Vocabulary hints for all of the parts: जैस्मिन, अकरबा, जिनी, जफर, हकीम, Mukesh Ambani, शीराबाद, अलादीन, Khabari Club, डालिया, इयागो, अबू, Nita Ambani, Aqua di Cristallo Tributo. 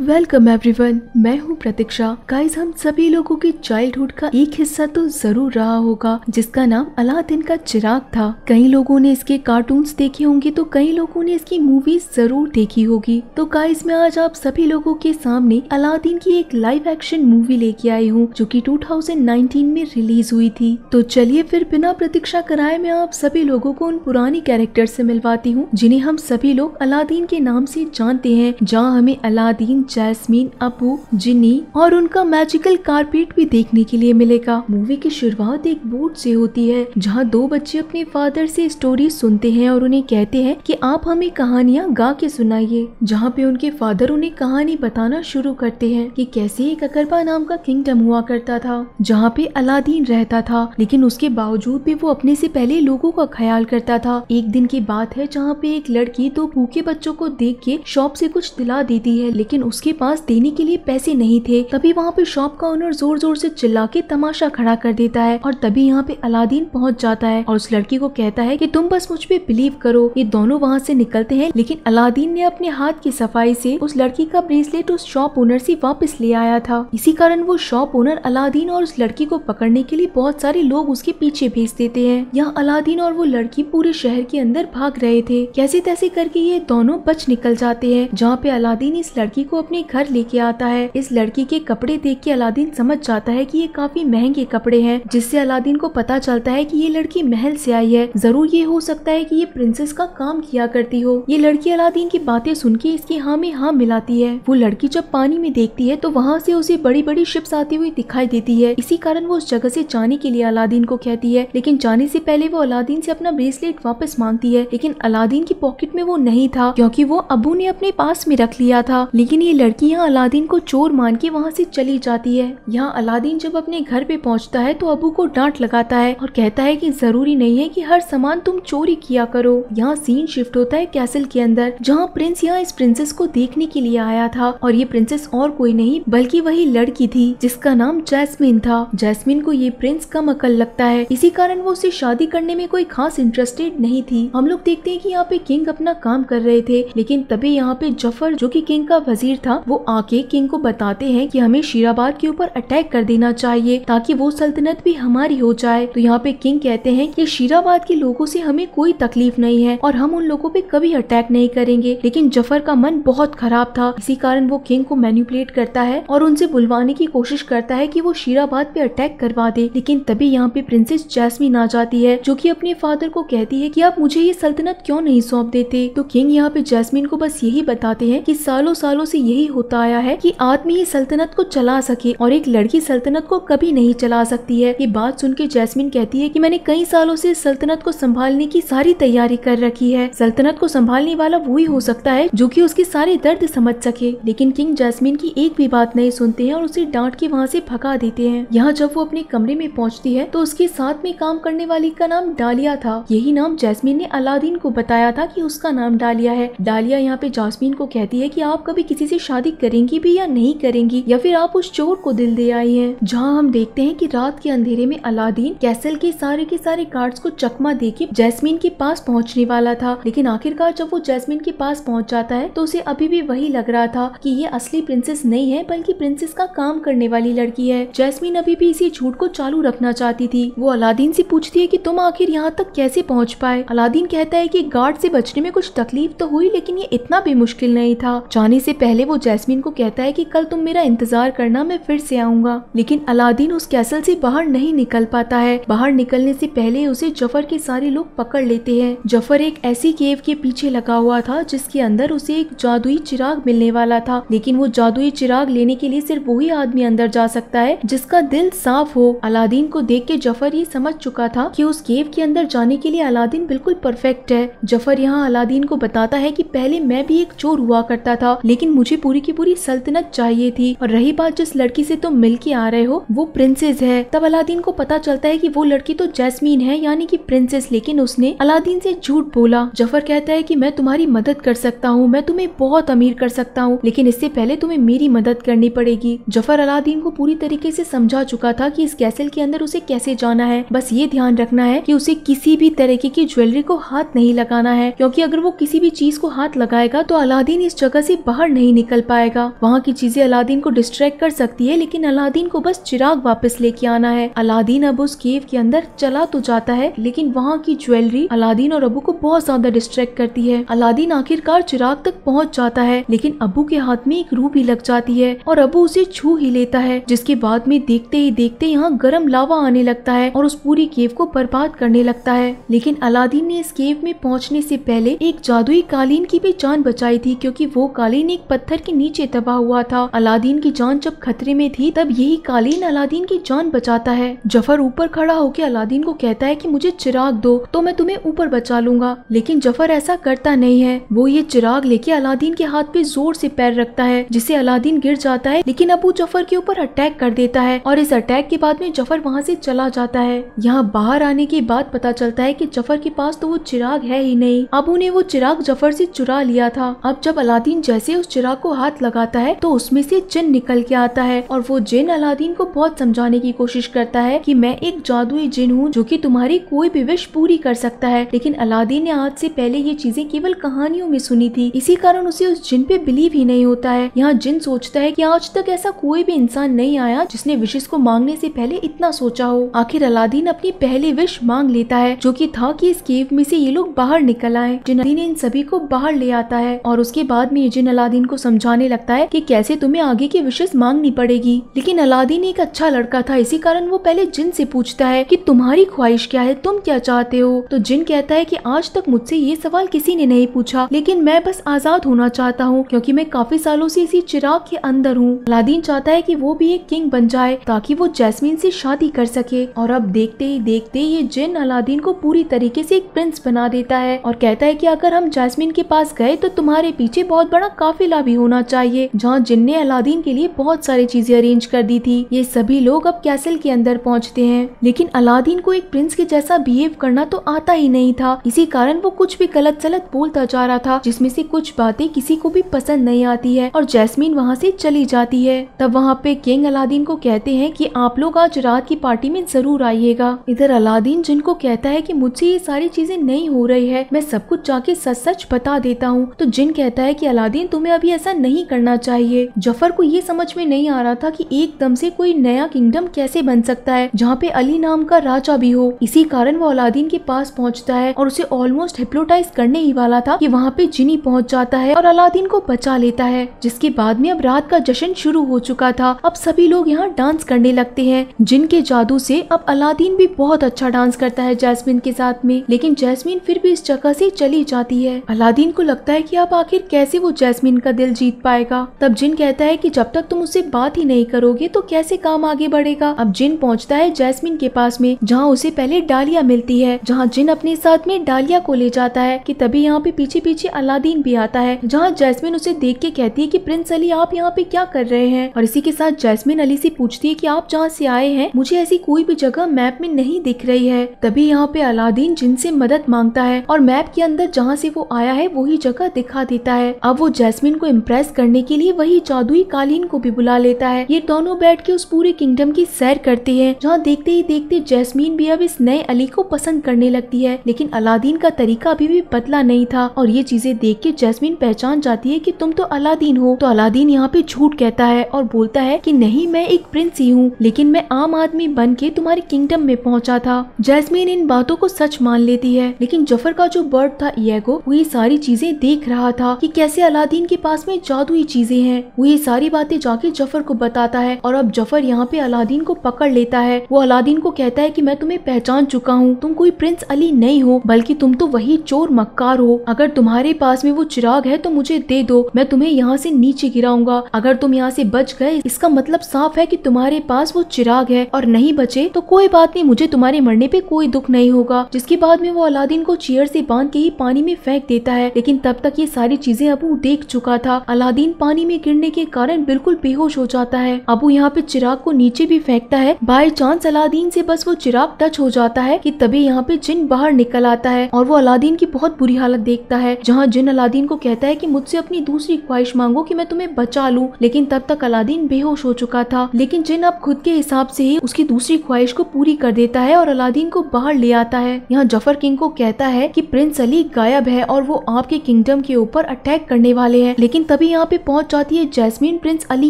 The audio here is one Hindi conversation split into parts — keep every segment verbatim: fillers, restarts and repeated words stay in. वेलकम एवरीवन, मैं हूं प्रतीक्षा। गाइस, हम सभी लोगों के चाइल्डहुड का एक हिस्सा तो जरूर रहा होगा जिसका नाम अलादीन का चिराग था। कई लोगों ने इसके कार्टून्स देखे होंगे तो कई लोगों ने इसकी मूवीज जरूर देखी होगी। तो गाइस, मैं आज आप सभी लोगों के सामने अलादीन की एक लाइव एक्शन मूवी लेके आई हूँ जो की दो हज़ार उन्नीस में रिलीज हुई थी। तो चलिए फिर बिना प्रतीक्षा कराए मैं आप सभी लोगों को उन पुरानी कैरेक्टर से मिलवाती हूँ जिन्हें हम सभी लोग अलादीन के नाम से जानते हैं, जहाँ हमें अलादीन, जैस्मिन, अबू, जिनी और उनका मैजिकल कारपेट भी देखने के लिए मिलेगा। मूवी की शुरुआत एक बोर्ड से होती है जहां दो बच्चे अपने फादर से स्टोरी सुनते हैं और उन्हें कहते हैं कि आप हमें कहानियां गा के सुनाइए। जहां पे उनके फादर उन्हें कहानी बताना शुरू करते हैं कि कैसे एक अकरबा नाम का किंगडम हुआ करता था जहां पे अलादीन रहता था, लेकिन उसके बावजूद भी वो अपने से पहले लोगों का ख्याल करता था। एक दिन की बात है जहाँ पे एक लड़की दो भूखे बच्चों को देख के शॉप से कुछ दिला देती है, लेकिन उसके पास देने के लिए पैसे नहीं थे। तभी वहाँ पे शॉप का ओनर जोर जोर से चिल्ला के तमाशा खड़ा कर देता है और तभी यहाँ पे अलादीन पहुँच जाता है और उस लड़की को कहता है कि तुम बस मुझ पे बिलीव करो। ये दोनों वहाँ से निकलते हैं, लेकिन अलादीन ने अपने हाथ की सफाई से उस लड़की का ब्रेसलेट उस शॉप ओनर से वापस ले आया था। इसी कारण वो शॉप ओनर अलादीन और उस लड़की को पकड़ने के लिए बहुत सारे लोग उसके पीछे भेज देते हैं। यहाँ अलादीन और वो लड़की पूरे शहर के अंदर भाग रहे थे। कैसे तैसे करके ये दोनों बच निकल जाते हैं, जहाँ पे अलादीन इस लड़की को अपने घर लेके आता है। इस लड़की के कपड़े देख के अलादीन समझ जाता है कि ये काफी महंगे कपड़े हैं, जिससे अलादीन को पता चलता है कि ये लड़की महल से आई है। जरूर ये हो सकता है कि ये प्रिंसेस का काम किया करती हो। ये लड़की अलादीन की बातें सुन के इसकी हाँ में हाँ मिलाती है। वो लड़की जब पानी में देखती है तो वहाँ से उसे बड़ी बड़ी शिप्स आती हुई दिखाई देती है। इसी कारण वो उस जगह से जाने के लिए अलादीन को कहती है, लेकिन जाने से पहले वो अलादीन से अपना ब्रेसलेट वापस मांगती है, लेकिन अलादीन की पॉकेट में वो नहीं था क्योंकि वो अबू ने अपने पास में रख लिया था। लेकिन ये लड़की यहाँ अलादीन को चोर मान के वहाँ से चली जाती है। यहाँ अलादीन जब अपने घर पे पहुँचता है तो अबू को डांट लगाता है और कहता है कि जरूरी नहीं है कि हर सामान तुम चोरी किया करो। यहाँ सीन शिफ्ट होता है कैसल के अंदर, जहाँ प्रिंस यहाँ इस प्रिंसेस को देखने के लिए आया था और ये प्रिंसेस और कोई नहीं बल्कि वही लड़की थी जिसका नाम जैस्मिन था। जैस्मिन को ये प्रिंस कम अकल लगता है, इसी कारण वो उसे शादी करने में कोई खास इंटरेस्टेड नहीं थी। हम लोग देखते है की यहाँ पे किंग अपना काम कर रहे थे, लेकिन तभी यहाँ पे जफर जो की किंग का वजीर था वो आके किंग को बताते हैं कि हमें शीराबाद के ऊपर अटैक कर देना चाहिए ताकि वो सल्तनत भी हमारी हो जाए। तो यहाँ पे किंग कहते हैं कि शीराबाद के लोगों से हमें कोई तकलीफ नहीं है और हम उन लोगों पे कभी अटैक नहीं करेंगे। लेकिन जफर का मन बहुत खराब था, इसी कारण वो किंग को मैनिपुलेट करता है और उनसे बुलवाने की कोशिश करता है कि वो शीराबाद पे अटैक करवा दे। लेकिन तभी यहाँ पे प्रिंसेस जैस्मिन आ जाती है जो कि अपने फादर को कहती है कि आप मुझे ये सल्तनत क्यों नहीं सौंप देते। तो किंग यहाँ पे जैस्मिन को बस यही बताते हैं कि सालों सालों से यही होता आया है कि आदमी ये सल्तनत को चला सके और एक लड़की सल्तनत को कभी नहीं चला सकती है। ये बात सुन के जैस्मिन कहती है कि मैंने कई सालों से सल्तनत को संभालने की सारी तैयारी कर रखी है। सल्तनत को संभालने वाला वही हो सकता है जो कि उसके सारे दर्द समझ सके। लेकिन किंग जैस्मिन की एक भी बात नहीं सुनते हैं और उसे डांट के वहाँ से भगा देते हैं। यहाँ जब वो अपने कमरे में पहुँचती है तो उसके साथ में काम करने वाली का नाम डालिया था। यही नाम जैस्मिन ने अलादीन को बताया था कि उसका नाम डालिया है। डालिया यहाँ पे जैस्मिन को कहती है कि आप कभी किसी से शादी करेंगी भी या नहीं करेंगी, या फिर आप उस चोर को दिल दे आई हैं। जहाँ हम देखते हैं कि रात के अंधेरे में अलादीन कैसल के सारे के सारे गार्ड्स को चकमा देके जैस्मिन के पास पहुँचने वाला था, लेकिन आखिरकार जब वो जैस्मिन के पास पहुँच जाता है तो उसे अभी भी वही लग रहा था कि ये असली प्रिंसेस नहीं है बल्कि प्रिंसेस का काम करने वाली लड़की है। जैस्मिन अभी भी इसी झूठ को चालू रखना चाहती थी। वो अलादीन से पूछती है कि तुम आखिर यहाँ तक कैसे पहुँच पाए। अलादीन कहता है कि गार्ड से बचने में कुछ तकलीफ तो हुई, लेकिन ये इतना भी मुश्किल नहीं था। जाने से पहले वो जैस्मिन को कहता है कि कल तुम मेरा इंतजार करना, मैं फिर से आऊंगा। लेकिन अलादीन उस कैसल से बाहर नहीं निकल पाता है। बाहर निकलने से पहले उसे जफर के सारे लोग पकड़ लेते हैं। जफर एक ऐसी केव के पीछे लगा हुआ था जिसके अंदर उसे एक जादुई चिराग मिलने वाला था, लेकिन वो जादुई चिराग लेने के लिए सिर्फ वही आदमी अंदर जा सकता है जिसका दिल साफ हो। अलादीन को देख के जफर ये समझ चुका था कि उस केव के अंदर जाने के लिए अलादीन बिल्कुल परफेक्ट है। जफर यहाँ अलादीन को बताता है कि पहले मैं भी एक चोर हुआ करता था, लेकिन मुझे पूरी की पूरी सल्तनत चाहिए थी, और रही बात जिस लड़की से तुम मिल के आ रहे हो वो प्रिंसेस है। तब अलादीन को पता चलता है कि वो लड़की तो जैस्मिन है, यानी कि प्रिंसेस, लेकिन उसने अलादीन से झूठ बोला। जफर कहता है कि मैं तुम्हारी मदद कर सकता हूँ, मैं तुम्हें बहुत अमीर कर सकता हूँ, लेकिन इससे पहले तुम्हें मेरी मदद करनी पड़ेगी। जफर अलादीन को पूरी तरीके से समझा चुका था कि इस कैसल के अंदर उसे कैसे जाना है। बस ये ध्यान रखना है कि उसे किसी भी तरीके की ज्वेलरी को हाथ नहीं लगाना है, क्योंकि अगर वो किसी भी चीज को हाथ लगाएगा तो अलादीन इस जगह से बाहर नहीं निकल पाएगा। वहाँ की चीजें अलादीन को डिस्ट्रैक्ट कर सकती है, लेकिन अलादीन को बस चिराग वापस लेके आना है। अलादीन अब उस केव के अंदर चला तो जाता है, लेकिन वहाँ की ज्वेलरी अलादीन और अबू को बहुत ज्यादा डिस्ट्रैक्ट करती है। अलादीन आखिरकार चिराग तक पहुँच जाता है, लेकिन अबू के हाथ में एक रूबी लग जाती है और अबू उसे छू ही लेता है, जिसके बाद में देखते ही देखते यहाँ गर्म लावा आने लगता है और उस पूरी केव को बर्बाद करने लगता है। लेकिन अलादीन ने इस केव में पहुँचने से पहले एक जादुई कालीन की भी जान बचाई थी, क्योंकि वो कालीन एक पत्थर के नीचे दबा हुआ था। अलादीन की जान जब खतरे में थी तब यही कालीन अलादीन की जान बचाता है। जफर ऊपर खड़ा होकर अलादीन को कहता है कि मुझे चिराग दो तो मैं तुम्हें ऊपर बचा लूंगा, लेकिन जफर ऐसा करता नहीं है। वो ये चिराग लेके अलादीन के हाथ पे जोर से पैर रखता है, जिससे अलादीन गिर जाता है, लेकिन अबू जफर के ऊपर अटैक कर देता है और इस अटैक के बाद में जफर वहाँ से चला जाता है। यहाँ बाहर आने के बाद पता चलता है कि जफर के पास तो वो चिराग है ही नहीं, अबू ने वो चिराग जफर से चुरा लिया था। अब जब अलादीन जैसे उस चिराग को हाथ लगाता है तो उसमें से जिन निकल के आता है और वो जिन अलादीन को बहुत समझाने की कोशिश करता है कि मैं एक जादुई जिन हूँ जो कि तुम्हारी कोई भी विश पूरी कर सकता है, लेकिन अलादीन ने आज से पहले ये चीजें केवल कहानियों में सुनी थी, इसी कारण उसे उस जिन पे बिलीव ही नहीं होता है। यहाँ जिन सोचता है कि आज तक ऐसा कोई भी इंसान नहीं आया जिसने विशेष को मांगने से पहले इतना सोचा हो। आखिर अलादीन अपनी पहली विश मांग लेता है, जो कि था कि इस केव में से ये लोग बाहर निकल आए। जिन अलादीन इन सभी को बाहर ले आता है और उसके बाद में ये जिन अलादीन को समझाने लगता है कि कैसे तुम्हें आगे की विशेष मांगनी पड़ेगी। लेकिन अलादीन एक अच्छा लड़का था, इसी कारण वो पहले जिन से पूछता है कि तुम्हारी ख्वाहिश क्या है, तुम क्या चाहते हो। तो जिन कहता है कि आज तक मुझसे ये सवाल किसी ने नहीं पूछा, लेकिन मैं बस आजाद होना चाहता हूँ, क्योंकि मैं काफी सालों से इसी चिराग के अंदर हूँ। अलादीन चाहता है कि वो भी एक किंग बन जाए ताकि वो जैस्मिन से शादी कर सके। और अब देखते ही देखते ये जिन अलादीन को पूरी तरीके से एक प्रिंस बना देता है और कहता है कि अगर हम जैस्मिन के पास गए तो तुम्हारे पीछे बहुत बड़ा काफिला भी होना चाहिए। जहाँ जिन ने अलादीन के लिए बहुत सारी चीजें अरेंज कर दी थी। ये सभी लोग अब कैसल के अंदर पहुँचते हैं, लेकिन अलादीन को एक प्रिंस के जैसा बिहेव करना तो आता ही नहीं था, इसी कारण वो कुछ भी गलत सलत बोलता जा रहा था, जिसमें से कुछ बातें किसी को भी पसंद नहीं आती है। और जैस्मिन वहाँ से चली जाती है। तब वहाँ पे किंग अलादीन को कहते हैं कि आप लोग आज रात की पार्टी में जरूर आइएगा। इधर अलादीन जिन को कहता है कि मुझसे ये सारी चीजें नहीं हो रही है, मैं सब कुछ जाके सच सच बता देता हूँ। तो जिन कहता है कि अलादीन तुम्हें अभी ऐसा नहीं करना चाहिए। जफर को ये समझ में नहीं आ रहा था कि एकदम से कोई नया किंगडम कैसे बन सकता है जहाँ पे अली नाम का राजा भी हो, इसी कारण वो अलादीन के पास पहुँचता है और उसे ऑलमोस्ट हिप्नोटाइज करने ही वाला था कि वहाँ पे जिनी पहुँच जाता है और अलादीन को बचा लेता है। जिसके बाद में अब रात का जश्न शुरू हो चुका था। अब सभी लोग यहाँ डांस करने लगते है। जिन के जादू से अब अलादीन भी बहुत अच्छा डांस करता है जैस्मिन के साथ में, लेकिन जैस्मिन फिर भी इस जगह से चली जाती है। अलादीन को लगता है कि अब आखिर कैसे वो जैस्मिन का दिल जीत पाएगा। तब जिन कहता है कि जब तक तुम उससे बात ही नहीं करोगे तो कैसे काम आगे बढ़ेगा। अब जिन पहुंचता है जैस्मिन के पास में, जहां उसे पहले डालिया मिलती है, जहां जिन अपने साथ में डालिया को ले जाता है कि तभी यहाँ पे पीछे पीछे अलादीन भी आता है, जहाँ जैस्मिन उसे देख के कहती है कि प्रिंस अली आप यहाँ पे क्या कर रहे हैं। और इसी के साथ जैस्मिन अली से पूछती है कि आप जहाँ से आए हैं मुझे ऐसी कोई भी जगह मैप में नहीं दिख रही है। तभी यहाँ पे अलादीन जिन से मदद मांगता है और मैप के अंदर जहाँ से वो आया है वही जगह दिखा देता है। अब वो जैस्मिन को इम्प्रेस करने के लिए वही जादुई कालीन को भी बुला लेता है। ये दोनों बैठ के उस पूरे किंगडम की सैर करते हैं, जहाँ देखते ही देखते जैस्मिन भी अब इस नए अली को पसंद करने लगती है। लेकिन अलादीन का तरीका अभी भी बदला नहीं था और ये चीजें देख के जैस्मिन पहचान जाती है कि तुम तो अलादीन हो। तो अलादीन यहाँ पे झूठ कहता है और बोलता है कि नहीं, मैं एक प्रिंस ही हूँ, लेकिन मैं आम आदमी बन के तुम्हारे किंगडम में पहुँचा था। जैस्मिन इन बातों को सच मान लेती है, लेकिन जफर का जो बर्ड था इयागो, वो ये सारी चीजें देख रहा था कि कैसे अलादीन के पास में जादुई चीजें हैं। वो ये सारी बातें जाके जफर को बताता है और अब जफर यहाँ पे अलादीन को पकड़ लेता है। वो अलादीन को कहता है कि मैं तुम्हें पहचान चुका हूँ, तुम कोई प्रिंस अली नहीं हो, बल्कि तुम तो वही चोर मक्कार हो। अगर तुम्हारे पास में वो चिराग है तो मुझे दे दो, मैं तुम्हें यहाँ से नीचे गिराऊंगा। अगर तुम यहाँ से बच गए इसका मतलब साफ है कि तुम्हारे पास वो चिराग है, और नहीं बचे तो कोई बात नहीं, मुझे तुम्हारे मरने पे कोई दुख नहीं होगा। जिसके बाद में वो अलादीन को चेयर से बांध के ही पानी में फेंक देता है, लेकिन तब तक ये सारी चीजें अबू देख चुका था। अलादीन पानी में गिरने के कारण बिल्कुल बेहोश हो जाता है। अबू यहाँ पे चिराग को नीचे भी फेंकता है। बाय चांस अलादीन से बस वो चिराग टच हो जाता है कि तभी यहाँ पे जिन बाहर निकल आता है और वो अलादीन की बहुत बुरी हालत देखता है, जहाँ जिन अलादीन को कहता है कि मुझसे अपनी दूसरी ख्वाहिश मांगो कि मैं तुम्हें बचा लूं। लेकिन तब तक अलादीन बेहोश हो चुका था, लेकिन जिन अब खुद के हिसाब से ही उसकी दूसरी ख्वाहिश को पूरी कर देता है और अलादीन को बाहर ले आता है। यहाँ जफर किंग को कहता है कि प्रिंस अली गायब है और वो आपके किंगडम के ऊपर अटैक करने वाले हैं, लेकिन तभी यहाँ पे पहुँच जाती है जैस्मिन प्रिंस अली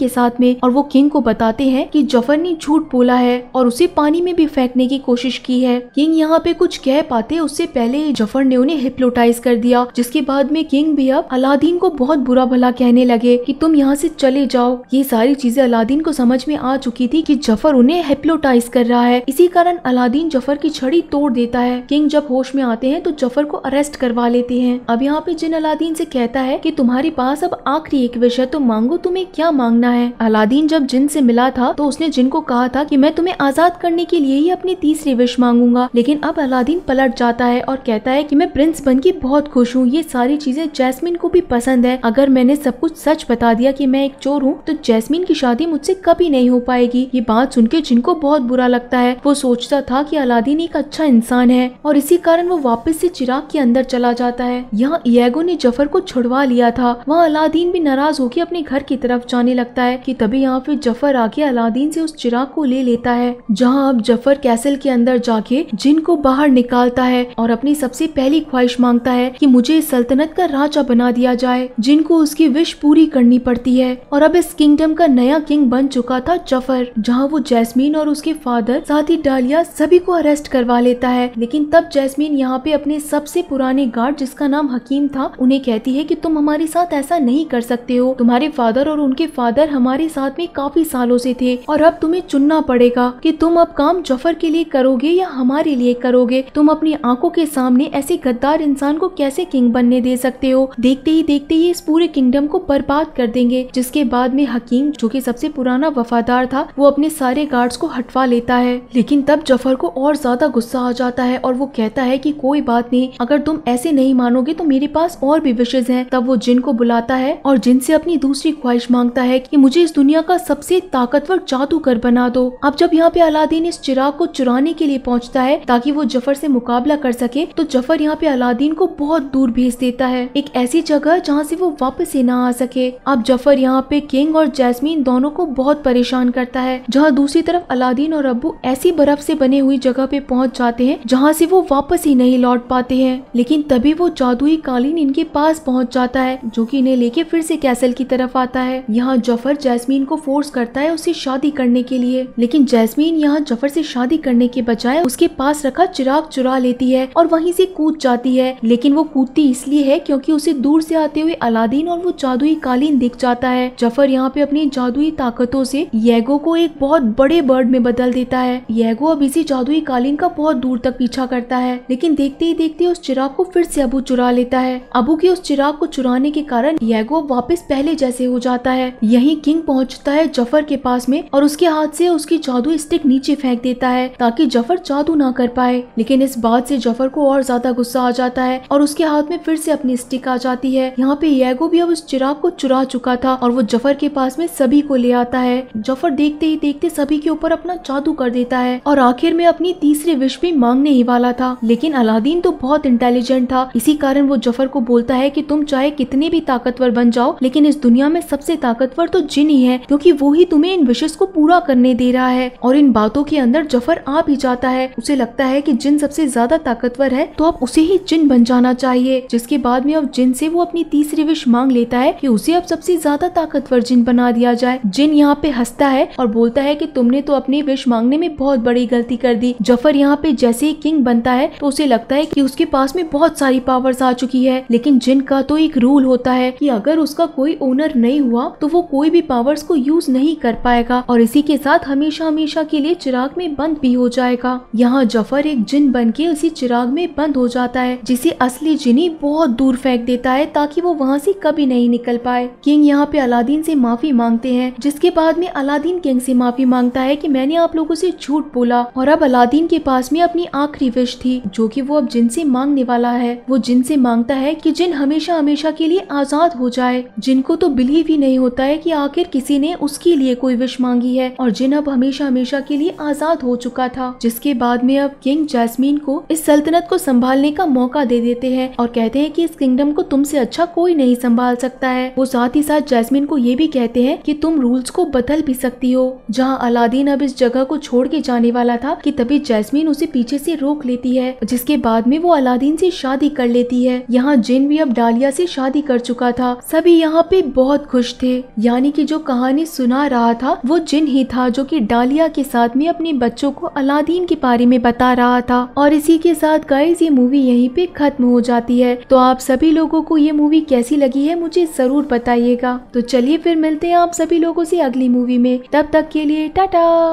के साथ में और वो किंग को बताते हैं कि जफर ने झूठ बोला है और उसे पानी में भी फेंकने की कोशिश की है। किंग यहाँ पे कुछ कह पाते उससे पहले जफर ने उन्हें हिप्नोटाइज कर दिया, जिसके बाद में किंग भी अब अलादीन को बहुत बुरा भला कहने लगे कि तुम यहाँ से चले जाओ। ये सारी चीजें अलादीन को समझ में आ चुकी थी कि जफर उन्हें हिप्नोटाइज कर रहा है, इसी कारण अलादीन जफर की छड़ी तोड़ देता है। किंग जब होश में आते हैं तो जफर को अरेस्ट करवा लेते हैं। अब यहाँ पे जिन अलादीन से कहता है कि तुम्हारे पास अब आखिरी एक विश है तो मांगो, तुम्हें क्या मांगना है। अलादीन जब जिन से मिला था तो उसने जिन को कहा था कि मैं तुम्हें आजाद करने के लिए ही अपनी तीसरी विश मांगूंगा, लेकिन अब अलादीन पलट जाता है और कहता है कि मैं प्रिंस बन के बहुत खुश हूँ। ये सारी चीजें जैस्मिन को भी पसंद है। अगर मैंने सब कुछ सच बता दिया कि मैं एक चोर हूँ तो जैस्मिन की शादी मुझसे कभी नहीं हो पाएगी। ये बात सुनके जिन को बहुत बुरा लगता है। वो सोचता था कि अलादीन एक अच्छा इंसान है और इसी कारण वो वापस से चिराग के अंदर चला जाता है। यहाँ इयागो ने जफर को छुड़वा लिया था। वहाँ अलादीन भी नाराज होकर अपने घर की तरफ जाने लगता है कि तभी यहाँ पे जफर आके अलादीन से उस चिराग को ले लेता है, जहाँ अब जफर कैसल के अंदर जाके जिन को बाहर निकालता है और अपनी सबसे पहली ख्वाहिश मांगता है कि मुझे इस सल्तनत का राजा बना दिया जाए। जिन को उसकी विश पूरी करनी पड़ती है और अब इस किंगडम का नया किंग बन चुका था जफर, जहाँ वो जैस्मिन और उसके फादर साथ ही डालिया सभी को अरेस्ट करवा लेता है। लेकिन तब जैस्मिन यहाँ पे अपने सबसे पुराने गार्ड जिसका नाम हकीम था उन्हें कहती है कि तुम हमारे साथ ऐसा नहीं कर सकते हो। तुम्हारे फादर और उनके फादर हमारे साथ में काफी सालों से थे और अब तुम्हें चुनना पड़ेगा कि तुम अब काम जफर के लिए करोगे या हमारे लिए करोगे। तुम अपनी आंखों के सामने ऐसे गद्दार इंसान को कैसे किंग बनने दे सकते हो। देखते ही देखते ये इस पूरे किंगडम को बर्बाद कर देंगे। जिसके बाद में हकीम जो कि सबसे पुराना वफादार था वो अपने सारे गार्ड्स को हटवा लेता है। लेकिन तब जफर को और ज्यादा गुस्सा आ जाता है और वो कहता है कि कोई बात नहीं, अगर तुम ऐसे नहीं मानोगे तो मेरे पास और भी विशेष हैं। तब वो जिन को बुलाता है और जिन से अपनी दूसरी ख्वाहिश मांगता है कि मुझे इस दुनिया का सबसे ताकतवर जादूगर बना दो। अब जब यहाँ पे अलादीन इस चिराग को चुराने के लिए पहुँचता है ताकि वो जफर से मुकाबला कर सके तो जफर यहाँ पे अलादीन को बहुत दूर भेज देता है, एक ऐसी जगह जहाँ से वो वापस ही ना आ सके। अब जफर यहाँ पे किंग और जैस्मिन दोनों को बहुत परेशान करता है, जहाँ दूसरी तरफ अलादीन और अबू ऐसी बर्फ से बने हुई जगह पे पहुँच जाते हैं जहाँ से वो वापस ही नहीं लौट पाते हैं। लेकिन तभी वो जादुई कालीन इनके पास पहुँच जाता है जो कि इन्हें लेके फिर से कैसल की तरफ आता है। यहाँ जफर जैस्मिन को फोर्स करता है उससे शादी करने के लिए, लेकिन जैस्मिन यहाँ जफर से शादी करने के बजाय उसके पास रखा चिराग चुरा लेती है और वहीं से कूद जाती है। लेकिन वो कूदती इसलिए है क्योंकि उसे दूर से आते हुए अलादीन और वो जादुई कालीन दिख जाता है। जफर यहाँ पे अपनी जादुई ताकतों से इयागो को एक बहुत बड़े बर्ड में बदल देता है। इयागो अब इसी जादुई कालीन का बहुत दूर तक पीछा करता है, लेकिन देखते ही देखते उस चिराग को फिर से अबू चुरा लेता है। अबू के उस चिराग को चुराने के कारण इयागो वापस पहले जैसे हो जाता है। यही किंग पहुँचता है जफर के पास में और उसके हाथ से उसकी जादुई स्टिक नीचे फेंक देता है ताकि जफर जादू ना कर पाए। लेकिन इस बात से जफर को और ज्यादा गुस्सा आ जाता है और उसके हाथ में फिर से अपनी स्टिक आ जाती है। यहाँ पे इयागो भी अब उस चिराग को चुरा चुका था और वो जफर के पास में सभी को ले आता है। जफर देखते ही देखते सभी के ऊपर अपना जादू कर देता है और आखिर में अपनी तीसरी विश भी मांगने ही वाला था। लेकिन अलादीन तो बहुत इंटेलिजेंट था, इसी कारण वो जफर को बोलता है कि तुम चाहे कितने भी ताकतवर बन जाओ लेकिन इस दुनिया में सबसे ताकतवर तो जिन ही है क्योंकि वो ही तुम्हें इन विशेष को पूरा करने दे रहा है। और इन बातों के अंदर जफर आ भी जाता है। उसे लगता है कि जिन सबसे ज्यादा ताकतवर है तो अब उसे ही जिन बन जाना चाहिए। जिसके बाद में अब जिन से वो अपनी तीसरी विश मांग लेता है कि उसे अब सबसे ज्यादा ताकतवर जिन बना दिया जाए। जिन यहाँ पे हंसता है और बोलता है कि तुमने तो अपनी विश मांगने में बहुत बड़ी गलती कर दी। जफर यहाँ पे जैसे ही किंग बनता है तो उसे लगता है कि उसके पास में बहुत सारी पावर्स आ चुकी है, लेकिन जिन का तो एक रूल होता है कि अगर उसका कोई ओनर नहीं हुआ तो वो कोई भी पावर्स को यूज नहीं कर पाएगा और इसी के साथ हमेशा हमेशा के लिए चिराग में बंद भी हो जाएगा। यहाँ जफर एक जिन बन के उसी चिराग में बंद हो जाता है जिसे असली जिनी बहुत दूर फेंक देता है ताकि वो वहाँ से कभी नहीं निकल पाए। किंग यहाँ पे अलादीन से माफी मांगते हैं, जिसके बाद में अलादीन किंग से माफी मांगता है कि मैंने आप लोगों से झूठ बोला। और अब अलादीन के पास में अपनी आखिरी विश थी जो कि वो अब जिन से मांगने वाला है। वो जिन से मांगता है कि जिन हमेशा हमेशा के लिए आजाद हो जाए। जिन को तो बिलीव ही नहीं होता है कि आखिर किसी ने उसके लिए कोई विश मांगी है और जिन अब हमेशा हमेशा के लिए आजाद हो चुका था। जिसके बाद में अब किंग जैस्मिन को इस सल्तनत को संभालने का मौका दे देते हैं और कहते हैं कि इस किंगडम को तुमसे अच्छा कोई नहीं संभाल सकता है। वो साथ ही साथ जैस्मिन को ये भी कहते हैं कि तुम रूल्स को बदल भी सकती हो। जहां अलादीन अब इस जगह को छोड़ के जाने वाला था कि तभी जैस्मिन उसे पीछे से रोक लेती है, जिसके बाद में वो अलादीन से शादी कर लेती है। यहाँ जिन भी अब डालिया से शादी कर चुका था। सभी यहाँ पे बहुत खुश थे। यानी कि जो कहानी सुना रहा था वो जिन ही था जो कि डालिया के साथ में अपने बच्चों को अलादीन के बारे में बता रहा था। और इसी के साथ गाइस ये मूवी यहीं पे खत्म हो जाती है। तो आप सभी लोगों को ये मूवी कैसी लगी है मुझे जरूर बताइएगा। तो चलिए फिर मिलते हैं आप सभी लोगों से अगली मूवी में, तब तक के लिए टाटा।